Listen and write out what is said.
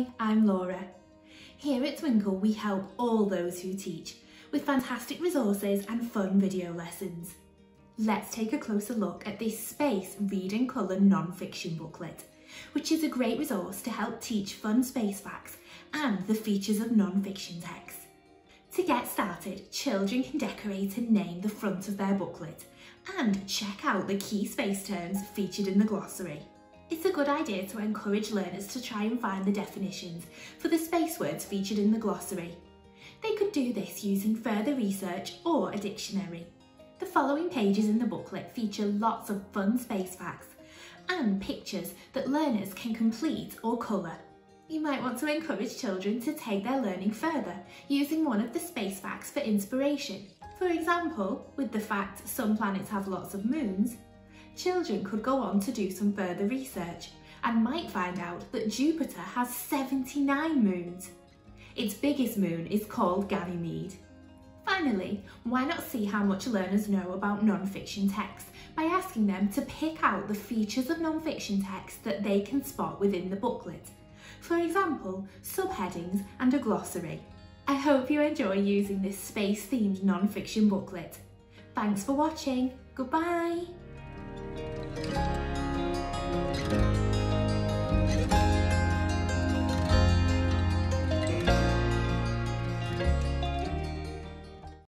Hi, I'm Laura. Here at Twinkle we help all those who teach with fantastic resources and fun video lessons. Let's take a closer look at this Space Read and Colour non-fiction booklet, which is a great resource to help teach fun space facts and the features of non-fiction texts. To get started, children can decorate and name the front of their booklet and check out the key space terms featured in the glossary. It's a good idea to encourage learners to try and find the definitions for the space words featured in the glossary. They could do this using further research or a dictionary. The following pages in the booklet feature lots of fun space facts and pictures that learners can complete or colour. You might want to encourage children to take their learning further using one of the space facts for inspiration. For example, with the fact some planets have lots of moons, children could go on to do some further research and might find out that Jupiter has 79 moons. Its biggest moon is called Ganymede. Finally, why not see how much learners know about non-fiction texts by asking them to pick out the features of non-fiction texts that they can spot within the booklet. For example, subheadings and a glossary. I hope you enjoy using this space-themed non-fiction booklet. Thanks for watching. Goodbye.